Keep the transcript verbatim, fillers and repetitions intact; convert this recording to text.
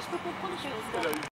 parce que pour prendre